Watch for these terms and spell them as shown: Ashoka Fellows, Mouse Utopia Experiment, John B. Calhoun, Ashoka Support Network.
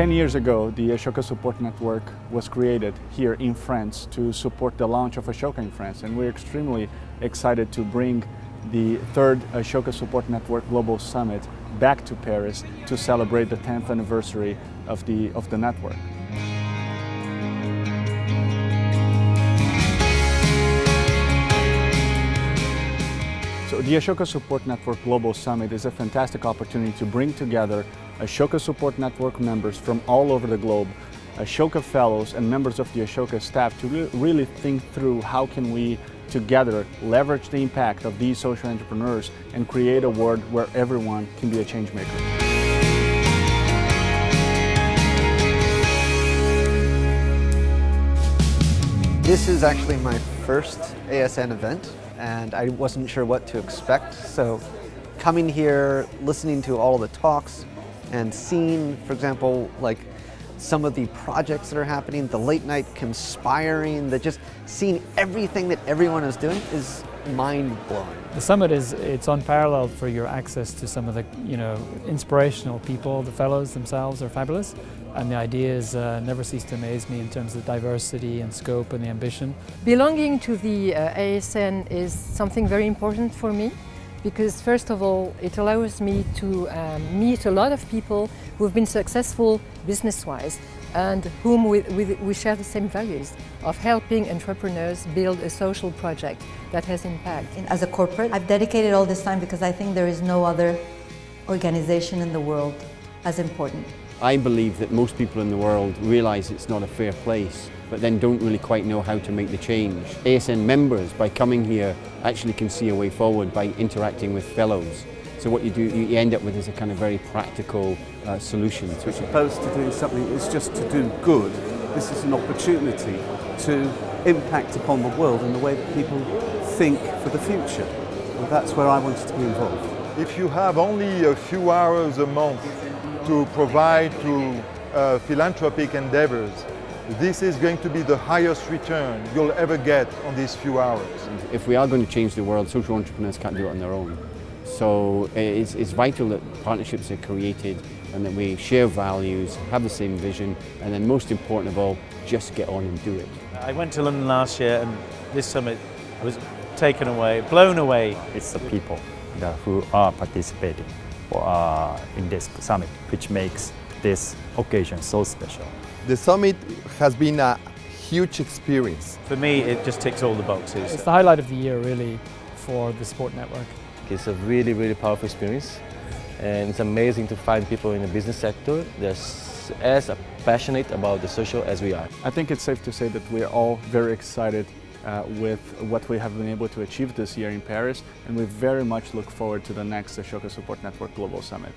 10 years ago, the Ashoka Support Network was created here in France to support the launch of Ashoka in France, and we're extremely excited to bring the third Ashoka Support Network Global Summit back to Paris to celebrate the 10th anniversary of the network. So the Ashoka Support Network Global Summit is a fantastic opportunity to bring together Ashoka Support Network members from all over the globe, Ashoka Fellows and members of the Ashoka staff, to really think through how can we together leverage the impact of these social entrepreneurs and create a world where everyone can be a change maker. This is actually my first ASN event, and I wasn't sure what to expect, so coming here, listening to all the talks, and seeing, for example, like some of the projects that are happening, the late night conspiring, that just seeing everything that everyone is doing is mind-blowing. The summit it's unparalleled for your access to some of the inspirational people. The fellows themselves are fabulous, and the ideas never cease to amaze me in terms of diversity and scope and the ambition. Belonging to the ASN is something very important for me, because first of all, it allows me to meet a lot of people who've been successful business-wise and whom we share the same values of helping entrepreneurs build a social project that has impact. As a corporate, I've dedicated all this time because I think there is no other organization in the world as important. I believe that most people in the world realize it's not a fair place, but then don't really quite know how to make the change. ASN members, by coming here, actually can see a way forward by interacting with fellows. So what you do, you end up with is a kind of very practical solution. As opposed to doing something that's just to do good, this is an opportunity to impact upon the world in the way that people think for the future. And that's where I wanted to be involved. If you have only a few hours a month to provide to philanthropic endeavors, this is going to be the highest return you'll ever get on these few hours. If we are going to change the world, social entrepreneurs can't do it on their own. So it's vital that partnerships are created and that we share values, have the same vision, and then most important of all, just get on and do it. I went to London last year, and this summit, I was taken away, blown away. It's the people who are participating in this summit, which makes this occasion so special. The summit has been a huge experience. For me, it just ticks all the boxes. It's the highlight of the year, really, for the Support Network. It's a really, really powerful experience, and it's amazing to find people in the business sector that are as passionate about the social as we are. I think it's safe to say that we're all very excited with what we have been able to achieve this year in Paris, and we very much look forward to the next Ashoka Support Network Global Summit.